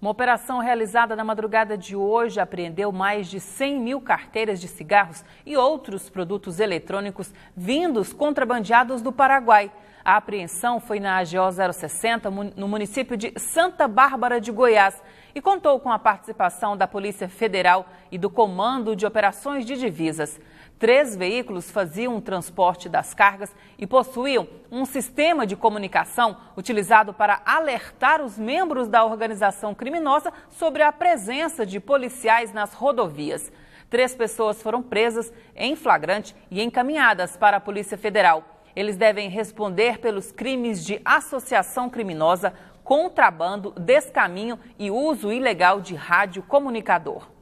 Uma operação realizada na madrugada de hoje apreendeu mais de 100 mil carteiras de cigarros e outros produtos eletrônicos vindos contrabandeados do Paraguai. A apreensão foi na GO 060, no município de Santa Bárbara de Goiás, e contou com a participação da Polícia Federal e do Comando de Operações de Divisas. 3 veículos faziam o transporte das cargas e possuíam um sistema de comunicação utilizado para alertar os membros da organização criminosa sobre a presença de policiais nas rodovias. 3 pessoas foram presas em flagrante e encaminhadas para a Polícia Federal. Eles devem responder pelos crimes de associação criminosa, contrabando, descaminho e uso ilegal de rádio comunicador.